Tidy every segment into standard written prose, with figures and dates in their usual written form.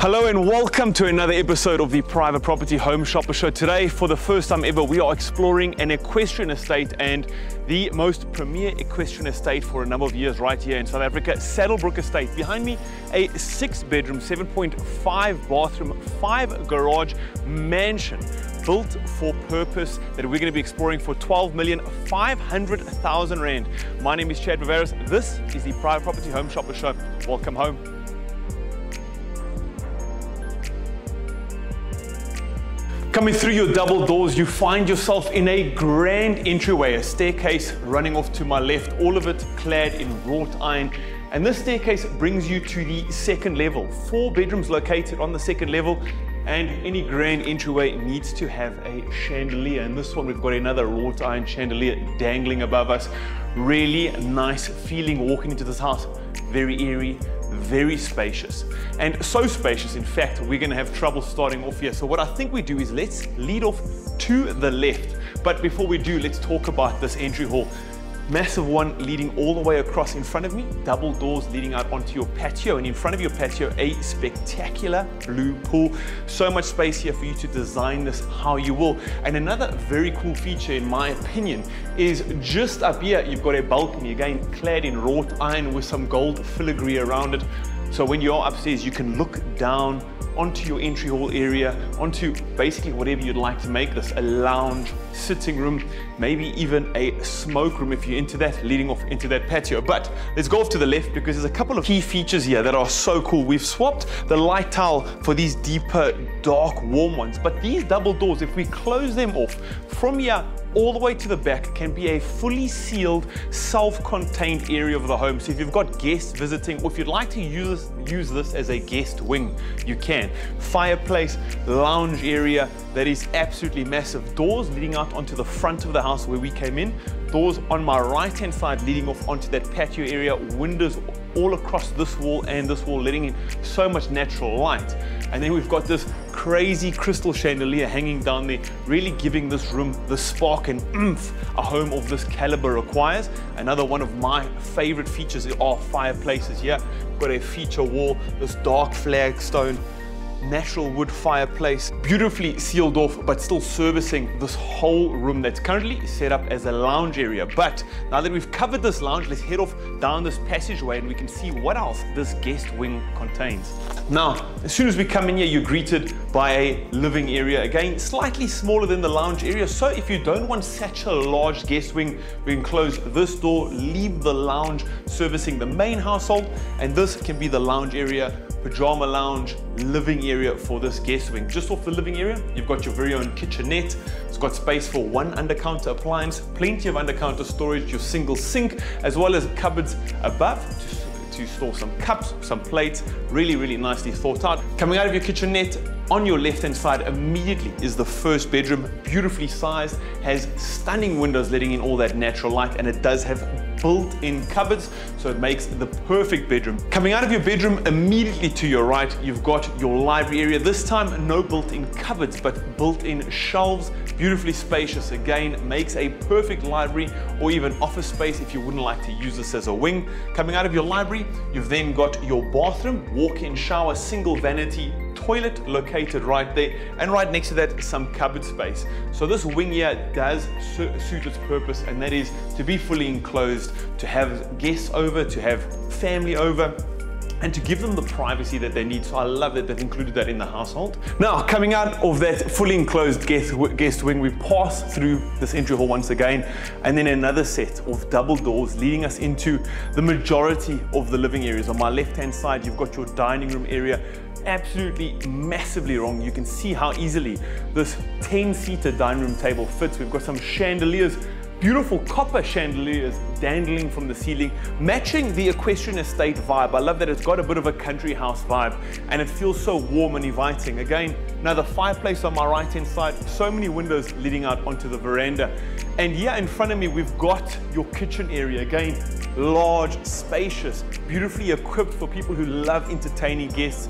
Hello and welcome to another episode of the Private Property Home Shopper Show. Today, for the first time ever, we are exploring an equestrian estate and the most premier equestrian estate for a number of years right here in South Africa, Saddlebrook Estate. Behind me, a 6-bedroom, 7.5 bathroom, 5 garage mansion built for purpose that we're going to be exploring for 12,500,000 Rand. My name is Chad Viveiros. This is the Private Property Home Shopper Show. Welcome home. Coming through your double doors, you find yourself in a grand entryway, a staircase running off to my left, all of it clad in wrought iron. And this staircase brings you to the second level. 4 bedrooms located on the second level, and any grand entryway needs to have a chandelier. And this one, we've got another wrought iron chandelier dangling above us. Really nice feeling walking into this house. Very eerie, very spacious, and so spacious in fact we're going to have trouble starting off here. So what I think we do is let's lead off to the left, but before we do, let's talk about this entry hall. Massive one leading all the way across in front of me, double doors leading out onto your patio, and in front of your patio a spectacular blue pool. So much space here for you to design this how you will. And another very cool feature in my opinion is just up here you've got a balcony, again clad in wrought iron with some gold filigree around it. So when you're upstairs you can look down onto your entry hall area, onto basically whatever you'd like to make this, a lounge, sitting room, maybe even a smoke room if you're into that, leading off into that patio. But let's go off to the left because there's a couple of key features here that are so cool. We've swapped the light tile for these deeper, dark, warm ones, but these double doors, if we close them off from here all the way to the back, can be a fully sealed, self-contained area of the home. So if you've got guests visiting, or if you'd like to use this as a guest wing, you can. Fireplace, lounge area, that is absolutely massive. Doors leading out onto the front of the house where we came in. Doors on my right-hand side leading off onto that patio area. Windows all across this wall and this wall, letting in so much natural light. And then we've got this crazy crystal chandelier hanging down there, really giving this room the spark and oomph a home of this caliber requires. Another one of my favorite features are fireplaces here. We've got a feature wall, this dark flagstone, natural wood fireplace, beautifully sealed off but still servicing this whole room that's currently set up as a lounge area. But now that we've covered this lounge, let's head off down this passageway and we can see what else this guest wing contains. Now as soon as we come in here, you're greeted by a living area, again slightly smaller than the lounge area. So if you don't want such a large guest wing, we can close this door, leave the lounge servicing the main household, and this can be the lounge area, pajama lounge, living area for this guest wing. Just off the living area, you've got your very own kitchenette. It's got space for one under-counter appliance, plenty of under-counter storage, your single sink, as well as cupboards above to store some cups, some plates. Really, really nicely thought out. Coming out of your kitchenette, on your left-hand side immediately is the first bedroom, beautifully sized, has stunning windows letting in all that natural light, and it does have built-in cupboards, so it makes the perfect bedroom. Coming out of your bedroom immediately to your right, you've got your library area. This time no built-in cupboards but built-in shelves, beautifully spacious, again makes a perfect library or even office space if you wouldn't like to use this as a wing. Coming out of your library, you've then got your bathroom, walk-in shower, single vanity, toilet located right there, and right next to that some cupboard space. So this wing here does suit its purpose, and that is to be fully enclosed, to have guests over, to have family over, and to give them the privacy that they need. So I love that they've included that in the household. Now coming out of that fully enclosed guest wing, we pass through this entry hall once again, and then another set of double doors leading us into the majority of the living areas. On my left hand side, you've got your dining room area, absolutely massively wrong. You can see how easily this 10-seater dining room table fits. We've got some chandeliers, beautiful copper chandeliers dangling from the ceiling, matching the equestrian estate vibe. I love that it's got a bit of a country house vibe, and it feels so warm and inviting. Again, another fireplace on my right hand side, so many windows leading out onto the veranda. And here in front of me, we've got your kitchen area. Again, large, spacious, beautifully equipped for people who love entertaining guests.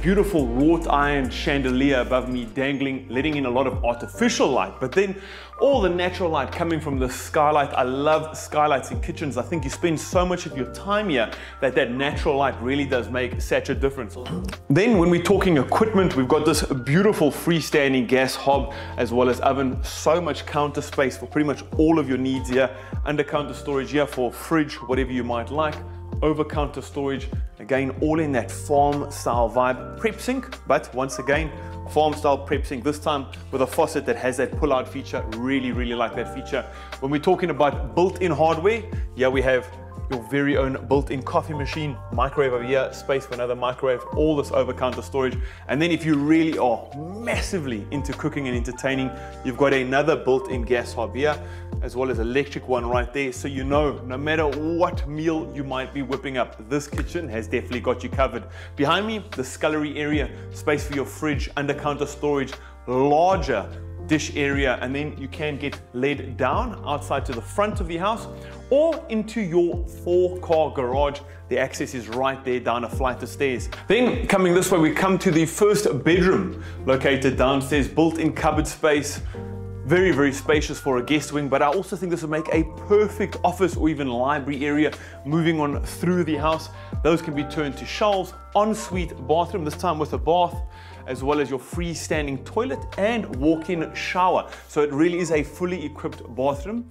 Beautiful wrought iron chandelier above me dangling, letting in a lot of artificial light. But then all the natural light coming from the skylight. I love skylights in kitchens. I think you spend so much of your time here that that natural light really does make such a difference. Then when we're talking equipment, we've got this beautiful freestanding gas hob as well as oven. So much counter space for pretty much all of your needs here. Under counter storage here for fridge, whatever you might like. Over counter storage, again, all in that farm style vibe. Prep sink, but once again, farm style prep sink, this time with a faucet that has that pull out feature. Really like that feature. When we're talking about built-in hardware, here we have your very own built-in coffee machine, microwave over here, space for another microwave, all this over-counter storage. And then if you really are massively into cooking and entertaining, you've got another built-in gas hob here, as well as electric one right there. So you know, no matter what meal you might be whipping up, this kitchen has definitely got you covered. Behind me, the scullery area, space for your fridge, under-counter storage, larger dish area, and then you can get led down outside to the front of the house or into your 4-car garage. The access is right there down a flight of stairs. Then coming this way, we come to the first bedroom located downstairs, built-in cupboard space. Very spacious for a guest wing, but I also think this would make a perfect office or even library area. Moving on through the house, those can be turned to shelves, ensuite bathroom, this time with a bath, as well as your freestanding toilet and walk-in shower. So it really is a fully equipped bathroom.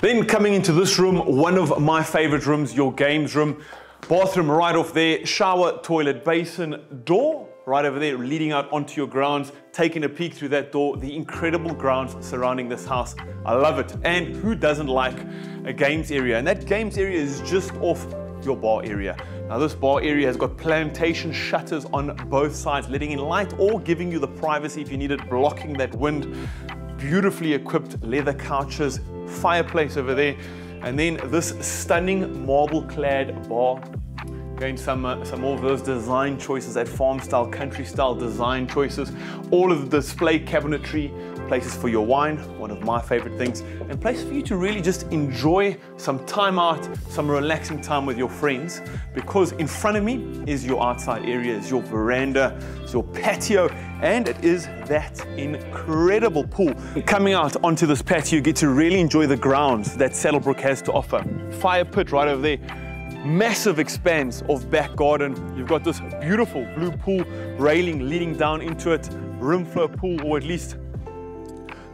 Then coming into this room, one of my favorite rooms, your games room. Bathroom right off there, shower, toilet, basin, door right over there leading out onto your grounds. Taking a peek through that door, the incredible grounds surrounding this house. I love it. And who doesn't like a games area? And that games area is just off your bar area. Now this bar area has got plantation shutters on both sides, letting in light or giving you the privacy if you need it, blocking that wind. Beautifully equipped leather couches, fireplace over there, and then this stunning marble-clad bar. Again, some more of those design choices, that farm style, country style design choices. All of the display cabinetry, places for your wine, one of my favorite things, and places for you to really just enjoy some time out, some relaxing time with your friends, because in front of me is your outside area, is your veranda, is your patio, and it is that incredible pool. Coming out onto this patio, you get to really enjoy the grounds that Saddlebrook has to offer. Fire pit right over there. Massive expanse of back garden. You've got this beautiful blue pool railing leading down into it. Rimflow pool, or at least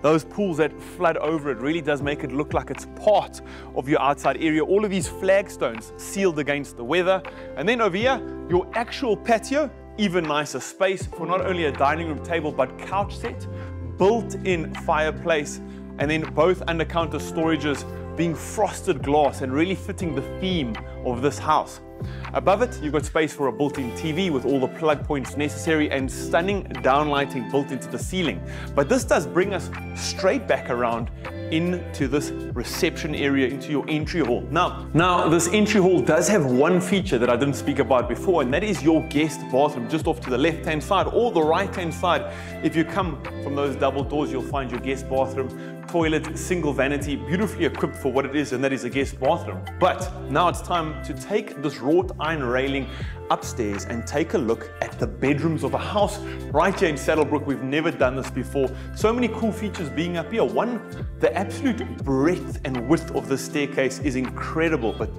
those pools that flood over it, really does make it look like it's part of your outside area. All of these flagstones sealed against the weather. And then over here, your actual patio, even nicer space for not only a dining room table, but couch set, built-in fireplace, and then both under-counter storages being frosted glass and really fitting the theme of this house. Above it, you've got space for a built-in TV with all the plug points necessary and stunning downlighting built into the ceiling. But this does bring us straight back around into this reception area, into your entry hall. Now this entry hall does have one feature that I didn't speak about before, and that is your guest bathroom just off to the left-hand side or the right-hand side. If you come from those double doors, you'll find your guest bathroom. Toilet, single vanity, beautifully equipped for what it is, and that is a guest bathroom. But now it's time to take this wrought iron railing upstairs and take a look at the bedrooms of a house right here in Saddlebrook. We've never done this before. So many cool features being up here. One, the absolute breadth and width of the staircase is incredible, but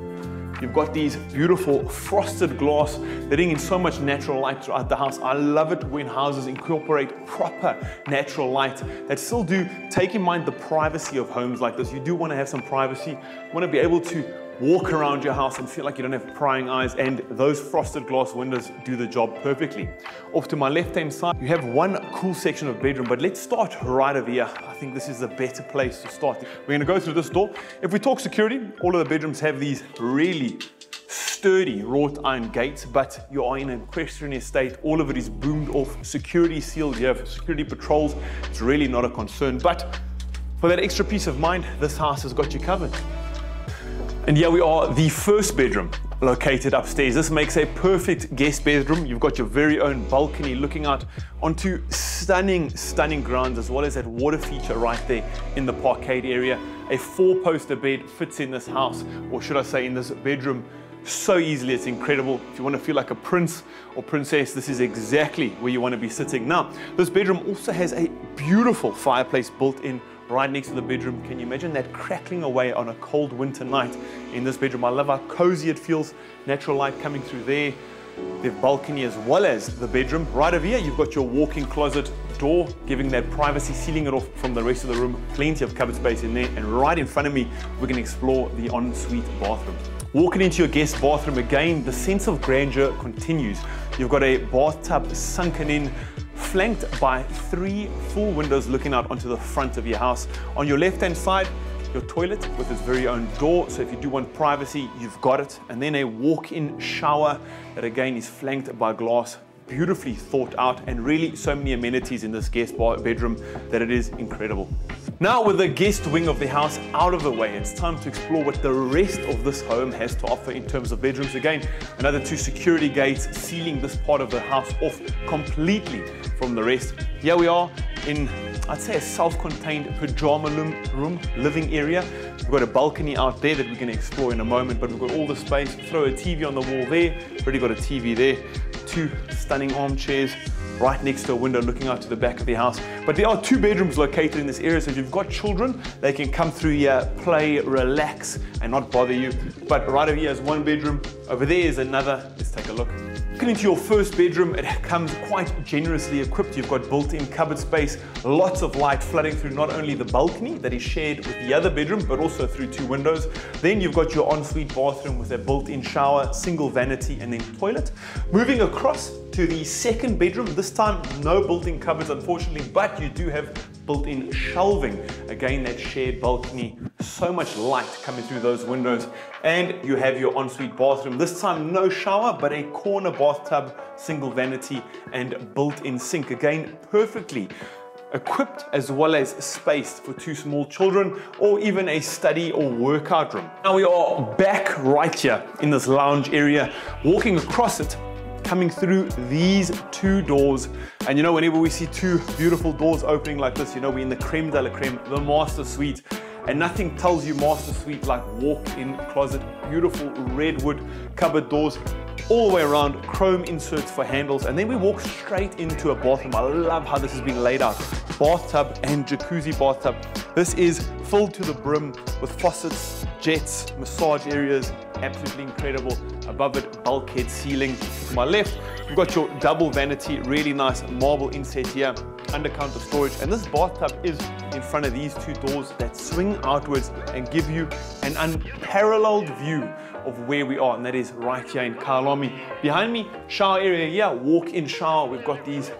you've got these beautiful frosted glass letting in so much natural light throughout the house. I love it when houses incorporate proper natural light that still do take in mind the privacy of homes like this. You do want to have some privacy. You want to be able to walk around your house and feel like you don't have prying eyes, and those frosted glass windows do the job perfectly. Off to my left-hand side, you have one cool section of bedroom, but let's start right over here. I think this is the better place to start. We're gonna go through this door. If we talk security, all of the bedrooms have these really sturdy wrought iron gates, but you are in an equestrian estate. All of it is boomed off, security sealed. You have security patrols. It's really not a concern, but for that extra peace of mind, this house has got you covered. And here we are, the first bedroom located upstairs. This makes a perfect guest bedroom. You've got your very own balcony looking out onto stunning grounds, as well as that water feature right there in the parkade area. A 4-poster bed fits in this house, or should I say in this bedroom, so easily. It's incredible. If you want to feel like a prince or princess, this is exactly where you want to be sitting. Now, this bedroom also has a beautiful fireplace built in right next to the bedroom. Can you imagine that crackling away on a cold winter night in this bedroom? I love how cozy it feels, natural light coming through there. The balcony as well as the bedroom. Right over here, you've got your walk-in closet door, giving that privacy, sealing it off from the rest of the room. Plenty of cupboard space in there. And right in front of me, we're going to explore the ensuite bathroom. Walking into your guest bathroom again, the sense of grandeur continues. You've got a bathtub sunken in, flanked by three full windows looking out onto the front of your house. On your left-hand side, your toilet with its very own door, so if you do want privacy, you've got it. And then a walk-in shower that again is flanked by glass, beautifully thought out, and really so many amenities in this guest bedroom that it is incredible. Now with the guest wing of the house out of the way, it's time to explore what the rest of this home has to offer in terms of bedrooms. Again, another two security gates sealing this part of the house off completely from the rest. Here we are in, I'd say, a self-contained pajama room, living area. We've got a balcony out there that we're going to explore in a moment, but we've got all the space. Throw a TV on the wall there, already got a TV there. Two stunning armchairs right next to a window looking out to the back of the house. But there are two bedrooms located in this area, so if you've got children, they can come through here, play, relax, and not bother you. But right over here is one bedroom, over there is another. Let's take a look. Looking into your first bedroom, it comes quite generously equipped. You've got built-in cupboard space, lots of light flooding through not only the balcony that is shared with the other bedroom, but also through two windows. Then you've got your ensuite bathroom with a built-in shower, single vanity, and then toilet. Moving across to the second bedroom, this time no built-in cupboards unfortunately, but you do have built-in shelving. Again, that shared balcony, so much light coming through those windows. And you have your ensuite bathroom, this time no shower, but a corner bathtub, single vanity, and built-in sink. Again, perfectly equipped as well as spaced for two small children, or even a study or workout room. Now we are back right here in this lounge area, walking across it, coming through these two doors. And you know, whenever we see two beautiful doors opening like this, you know, we're in the creme de la creme, the master suite. And nothing tells you master suite like walk-in closet, beautiful redwood cupboard doors, all the way around, chrome inserts for handles. And then we walk straight into a bathroom. I love how this is being laid out. Bathtub and jacuzzi bathtub. This is filled to the brim with faucets, jets, massage areas, absolutely incredible. Above it, bulkhead ceiling. To my left, you've got your double vanity, really nice marble inset here, under counter storage. And this bathtub is in front of these two doors that swing outwards and give you an unparalleled view of where we are, and that is right here in Kalami. Behind me, shower area here, walk-in shower. We've got these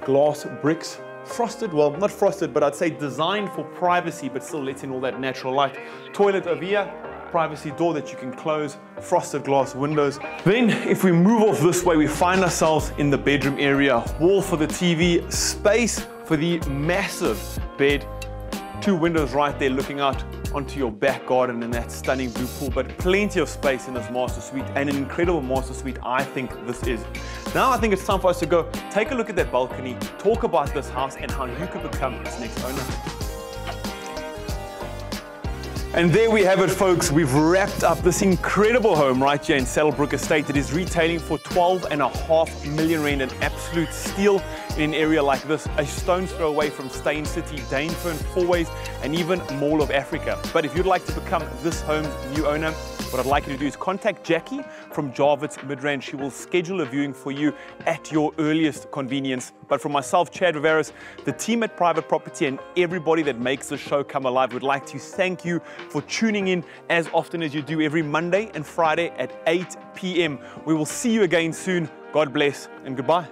glass bricks, frosted, well, not frosted, but I'd say designed for privacy, but still lets in all that natural light. Toilet over here, privacy door that you can close, frosted glass windows. Then if we move off this way, we find ourselves in the bedroom area. Wall for the TV, space for the massive bed, two windows right there looking out onto your back garden and that stunning blue pool, but plenty of space in this master suite, and an incredible master suite I think this is. Now I think it's time for us to go take a look at that balcony, talk about this house and how you could become its next owner. And there we have it, folks. We've wrapped up this incredible home right here in Saddlebrook Estate. It is retailing for 12.5 million rand, an absolute steal in an area like this, a stone's throw away from Stain City, Danefern, Fourways, and even Mall of Africa. But if you'd like to become this home's new owner, what I'd like you to do is contact Jackie from Jarvitz Midrand. She will schedule a viewing for you at your earliest convenience. But from myself, Chad Viveiros, the team at Private Property, and everybody that makes the show come alive, would like to thank you for tuning in as often as you do every Monday and Friday at 8 p.m. We will see you again soon. God bless and goodbye.